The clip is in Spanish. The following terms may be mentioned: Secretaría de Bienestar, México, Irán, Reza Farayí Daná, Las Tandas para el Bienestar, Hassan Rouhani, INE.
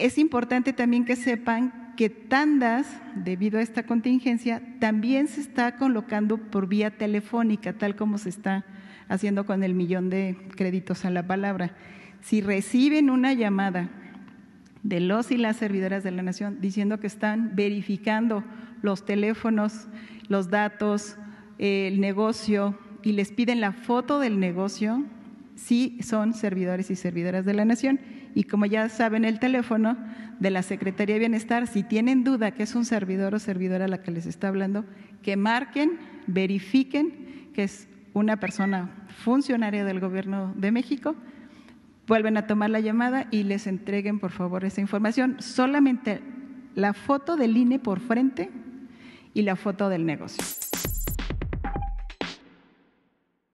Es importante también que sepan que tandas, debido a esta contingencia, también se está colocando por vía telefónica, tal como se está haciendo con el millón de créditos a la palabra. Si reciben una llamada de los y las servidoras de la Nación diciendo que están verificando los teléfonos, los datos, el negocio y les piden la foto del negocio, sí son servidores y servidoras de la Nación. Y como ya saben el teléfono de la Secretaría de Bienestar, si tienen duda que es un servidor o servidora a la que les está hablando, que marquen, verifiquen que es una persona funcionaria del Gobierno de México, vuelven a tomar la llamada y les entreguen, por favor, esa información. Solamente la foto del INE por frente y la foto del negocio.